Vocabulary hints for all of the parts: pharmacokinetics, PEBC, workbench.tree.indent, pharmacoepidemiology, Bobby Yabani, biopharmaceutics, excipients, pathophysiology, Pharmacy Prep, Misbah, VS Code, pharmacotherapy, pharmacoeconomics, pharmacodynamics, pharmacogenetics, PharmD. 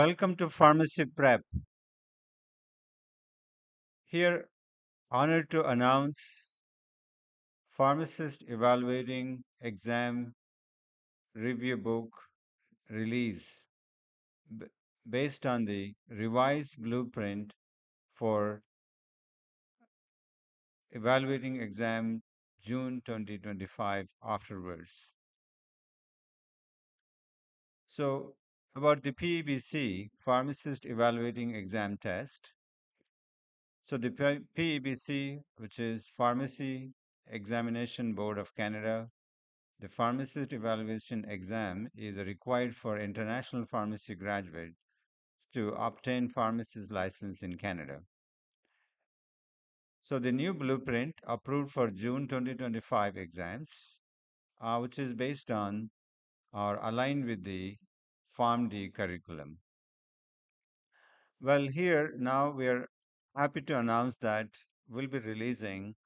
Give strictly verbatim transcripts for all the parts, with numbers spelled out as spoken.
Welcome to Pharmacy Prep. Here, honored to announce Pharmacist Evaluating Exam Review Book release b based on the revised blueprint for evaluating exam June twenty twenty-five afterwards. So, about the P E B C, Pharmacist Evaluating Exam Test. So the P E B C, which is Pharmacy Examination Board of Canada, the Pharmacist Evaluation Exam is required for international pharmacy graduates to obtain pharmacist license in Canada. So the new blueprint approved for June twenty twenty-five exams, uh, which is based on or aligned with the PharmD curriculum. Well, here now we are happy to announce that we'll be releasing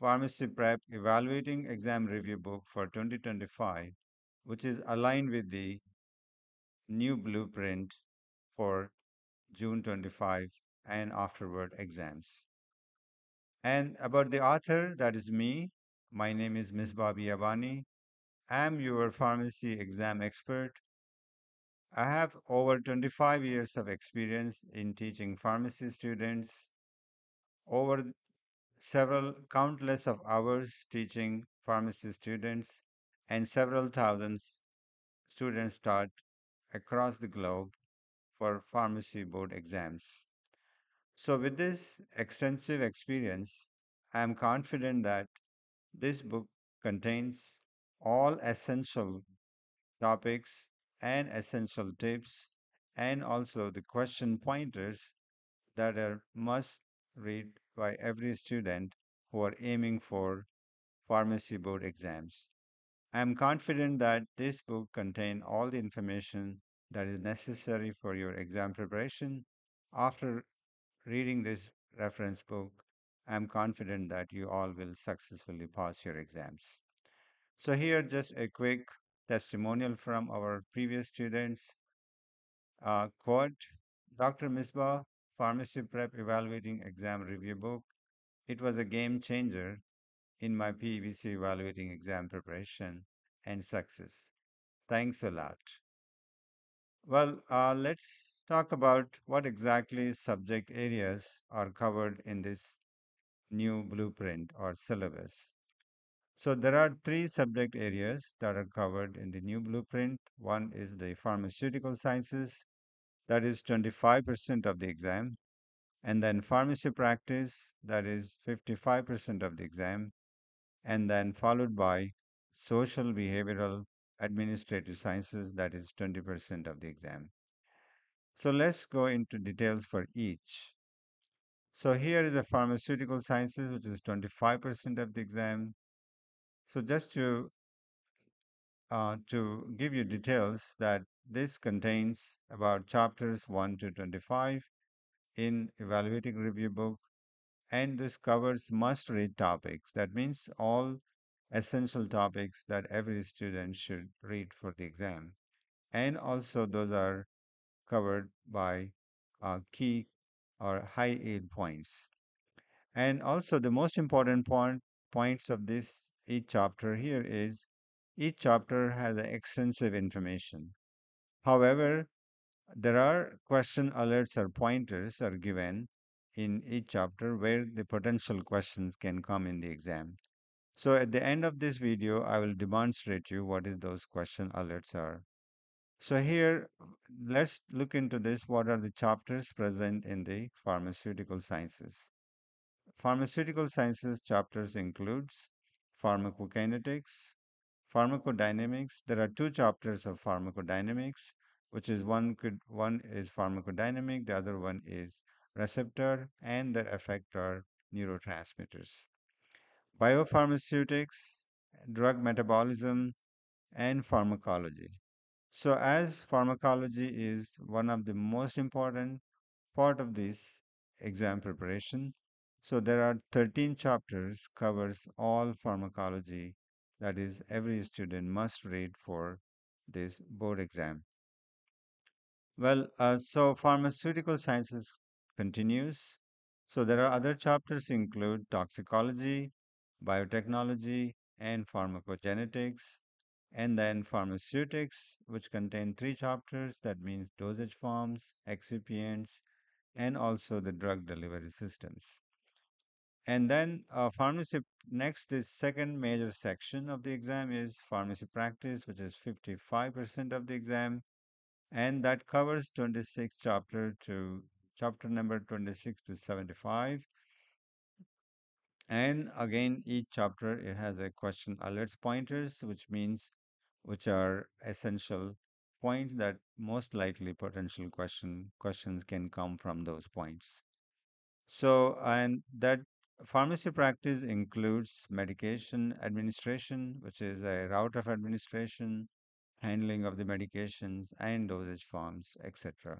Pharmacy Prep Evaluating Exam Review Book for twenty twenty-five, which is aligned with the new blueprint for June twenty-five and afterward exams. And about the author, that is me. My name is Miz Bobby Yabani. I am your pharmacy exam expert. I have over twenty-five years of experience in teaching pharmacy students, over several countless of hours teaching pharmacy students, and several thousands students taught across the globe for pharmacy board exams. So with this extensive experience, I am confident that this book contains all essential topics and essential tips, and also the question pointers that are must read by every student who are aiming for pharmacy board exams. I am confident that this book contains all the information that is necessary for your exam preparation. After reading this reference book, I am confident that you all will successfully pass your exams. So here just a quick testimonial from our previous students. Uh, quote, Doctor Misbah, Pharmacy Prep Evaluating Exam Review Book. It was a game changer in my P E B C evaluating exam preparation and success. Thanks a lot. Well, uh, let's talk about what exactly subject areas are covered in this new blueprint or syllabus. So there are three subject areas that are covered in the new blueprint. One is the pharmaceutical sciences, that is twenty-five percent of the exam, and then pharmacy practice, that is fifty-five percent of the exam, and then followed by social behavioral administrative sciences, that is twenty percent of the exam. So let's go into details for each. So here is the pharmaceutical sciences, which is twenty-five percent of the exam. So just to, uh, to give you details, that this contains about chapters one to twenty-five in evaluating review book, and this covers must-read topics. That means all essential topics that every student should read for the exam. And also those are covered by uh, key or high yield points. And also the most important point, points of this each chapter here is each chapter has extensive information. However, there are question alerts or pointers are given in each chapter where the potential questions can come in the exam. So at the end of this video, I will demonstrate you what is those question alerts are. So here, let's look into this. What are the chapters present in the pharmaceutical sciences? Pharmaceutical sciences chapters includes pharmacokinetics, pharmacodynamics. There are two chapters of pharmacodynamics, which is one could one is pharmacodynamic, the other one is receptor and their effector neurotransmitters. Biopharmaceutics, drug metabolism, and pharmacology. So as pharmacology is one of the most important part of this exam preparation, so there are thirteen chapters covers all pharmacology, that is every student must read for this board exam. Well, uh, so pharmaceutical sciences continues. So there are other chapters include toxicology, biotechnology, and pharmacogenetics, and then pharmaceutics, which contain three chapters. That means dosage forms, excipients, and also the drug delivery systems. And then uh, pharmacy, next, the second major section of the exam is pharmacy practice, which is fifty-five percent of the exam. And that covers twenty-six chapter to chapter number twenty-six to seventy-five. And again, each chapter, it has a question alerts pointers, which means which are essential points that most likely potential question questions can come from those points. So, and that pharmacy practice includes medication administration, which is a route of administration, handling of the medications and dosage forms, et cetera.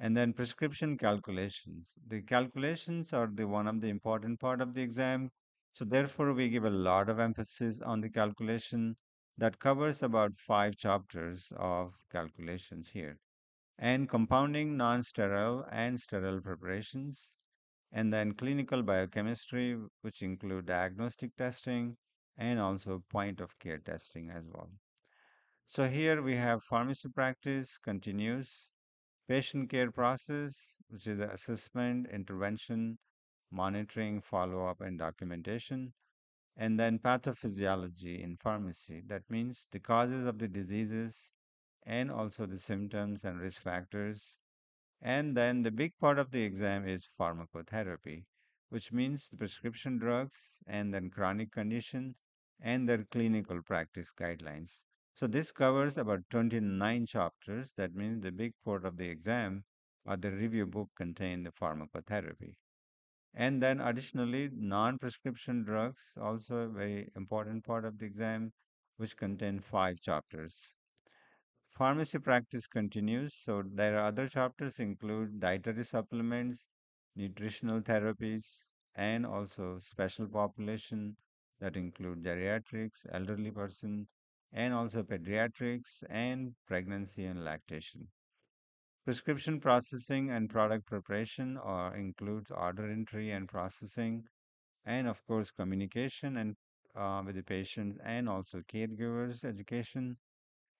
And then prescription calculations. The calculations are the one of the important part of the exam. So therefore, we give a lot of emphasis on the calculation that covers about five chapters of calculations here. And compounding, non-sterile and sterile preparations. And then clinical biochemistry, which include diagnostic testing and also point of care testing as well. So here we have pharmacy practice continues. Patient care process, which is assessment, intervention, monitoring, follow-up, and documentation. And then pathophysiology in pharmacy. That means the causes of the diseases and also the symptoms and risk factors. And then the big part of the exam is pharmacotherapy, which means the prescription drugs and then chronic condition and their clinical practice guidelines. So this covers about twenty-nine chapters. That means the big part of the exam or the review book contains the pharmacotherapy. And then additionally, non-prescription drugs, also a very important part of the exam, which contain five chapters. Pharmacy practice continues. So there are other chapters include dietary supplements, nutritional therapies, and also special population that include geriatrics, elderly person, and also pediatrics and pregnancy and lactation. Prescription processing and product preparation or includes order entry and processing, and of course communication and uh, with the patients and also caregivers education,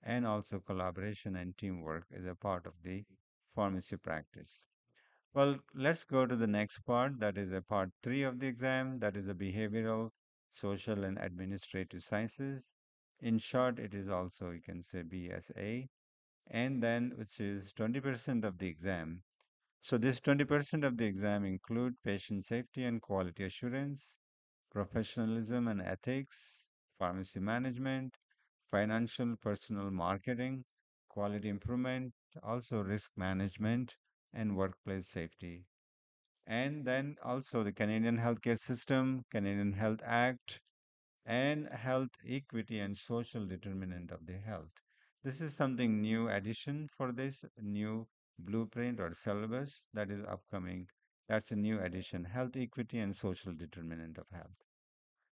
and also collaboration and teamwork is a part of the pharmacy practice. Well, let's go to the next part, that is a part three of the exam, that is the behavioral, social and administrative sciences. In short, it is also, you can say, B S A, and then which is twenty percent of the exam. So this twenty percent of the exam include patient safety and quality assurance, professionalism and ethics, pharmacy management, financial personal marketing, quality improvement, also risk management and workplace safety. And then also the Canadian Healthcare System, Canadian Health Act, and health equity and social determinant of the health. This is something new addition for this new blueprint or syllabus that is upcoming. That's a new addition, health equity and social determinant of health.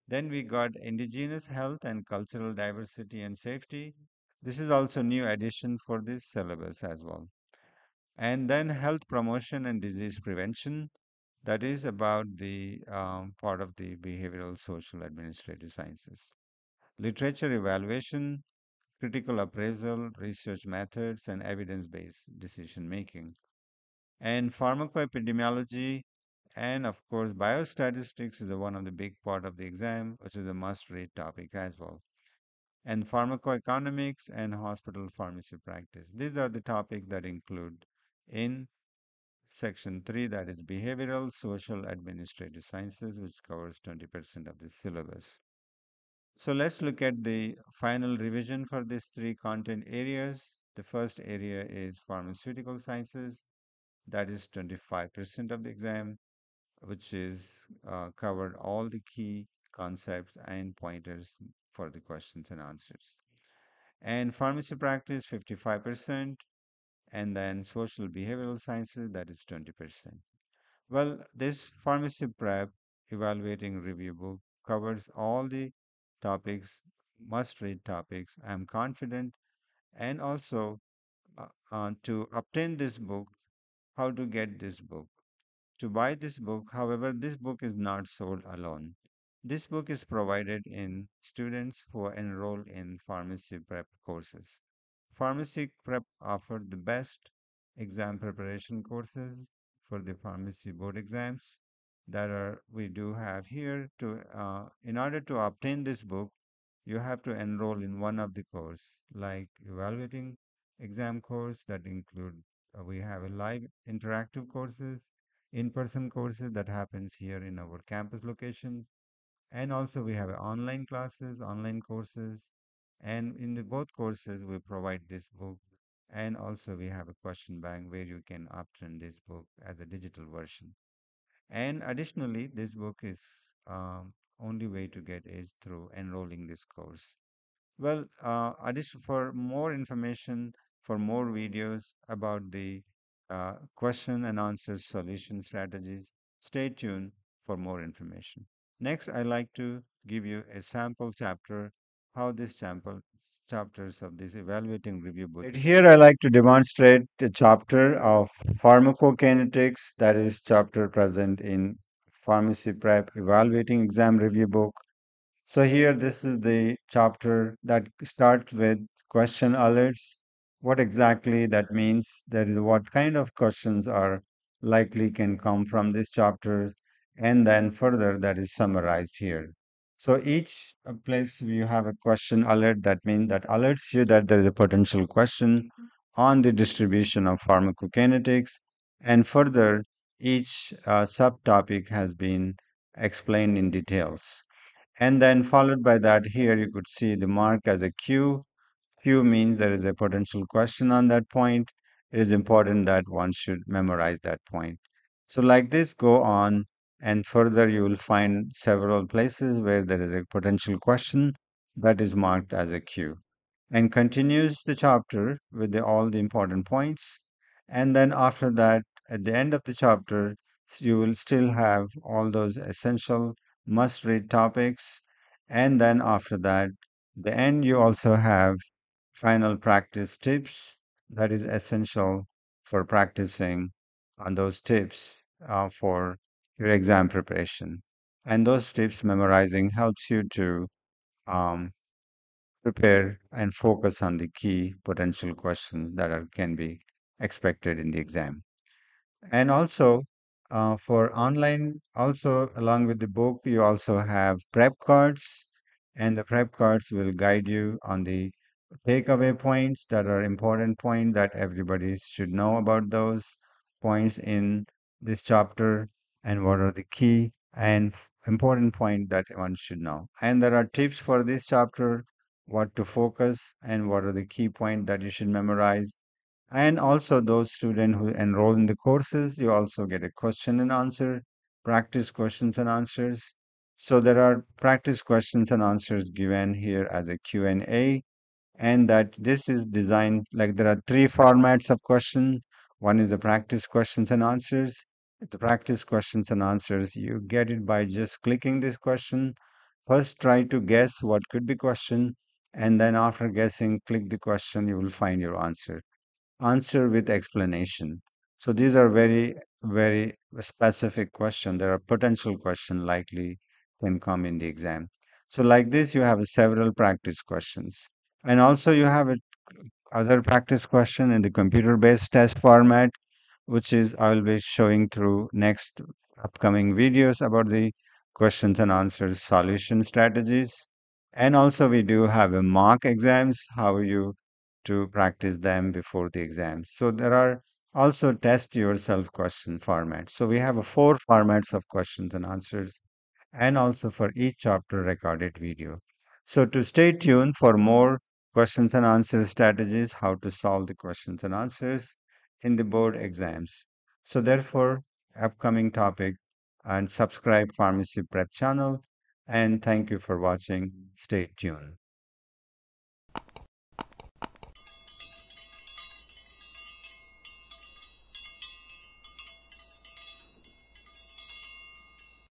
Then we got indigenous health and cultural diversity and safety. This is also new addition for this syllabus as well. And then health promotion and disease prevention. That is about the um, part of the behavioral, social, administrative sciences. Literature evaluation, critical appraisal, research methods, and evidence-based decision-making. And pharmacoepidemiology, and of course, biostatistics is one of the big part of the exam, which is a must-read topic as well. And pharmacoeconomics and hospital pharmacy practice. These are the topics that include in Section three, that is behavioral, social, administrative sciences, which covers twenty percent of the syllabus. So let's look at the final revision for these three content areas. The first area is pharmaceutical sciences. That is twenty-five percent of the exam, which is uh, covered all the key concepts and pointers for the questions and answers. And pharmacy practice, fifty-five percent. And then social behavioral sciences, that is twenty percent. Well, this pharmacy prep evaluating review book covers all the topics, must read topics, I'm confident, and also uh, uh, to obtain this book, how to get this book, to buy this book. However, this book is not sold alone. This book is provided in students who enroll in pharmacy prep courses. Pharmacy prep offers the best exam preparation courses for the pharmacy board exams that are we do have here. To uh, in order to obtain this book, you have to enroll in one of the courses, like evaluating exam course that include uh, we have a live interactive courses, in-person courses that happens here in our campus locations, and also we have online classes, online courses, and in the both courses we provide this book, and also we have a question bank where you can obtain this book as a digital version. And additionally, this book is um, only way to get is through enrolling this course. Well, uh, addition for more information, for more videos about the uh, question and answer solution strategies, stay tuned for more information. Next, I like to give you a sample chapter, how these sample chapters of this evaluating review book. Here I like to demonstrate the chapter of pharmacokinetics, that is chapter present in pharmacy prep evaluating exam review book. So here this is the chapter that starts with question alerts. What exactly that means, that is what kind of questions are likely can come from this chapter, and then further that is summarized here. So each place you have a question alert, that means that alerts you that there is a potential question on the distribution of pharmacokinetics, and further each uh, subtopic has been explained in details. And then followed by that, here you could see the mark as a Q. Q means there is a potential question on that point. It is important that one should memorize that point. So like this, go on. And further, you will find several places where there is a potential question that is marked as a Q. And continues the chapter with the, all the important points. And then after that, at the end of the chapter, you will still have all those essential must-read topics. And then after that, the end, you also have final practice tips that is essential for practicing on those tips uh, for your exam preparation. And those tips memorizing helps you to um, prepare and focus on the key potential questions that are can be expected in the exam. And also uh, for online, also along with the book, you also have prep cards, and the prep cards will guide you on the takeaway points that are important points that everybody should know about those points in this chapter, and what are the key and important point that one should know. And there are tips for this chapter, what to focus and what are the key points that you should memorize. And also those students who enroll in the courses, you also get a question and answer, practice questions and answers. So there are practice questions and answers given here as a Q and A, and that this is designed like there are three formats of question. One is the practice questions and answers. The practice questions and answers, you get it by just clicking this question. First try to guess what could be question, and then after guessing, click the question, you will find your answer. Answer with explanation. So these are very, very specific questions. There are potential questions likely can come in the exam. So like this, you have several practice questions. And also you have a other practice question in the computer-based test format, which is I will be showing through next upcoming videos about the questions and answers solution strategies. And also we do have a mock exams, how you to practice them before the exam. So there are also test yourself question formats. So we have a four formats of questions and answers, and also for each chapter recorded video. So to stay tuned for more questions and answers strategies, how to solve the questions and answers in the board exams. So therefore, upcoming topic, and subscribe Pharmacy Prep channel. And thank you for watching. Stay tuned.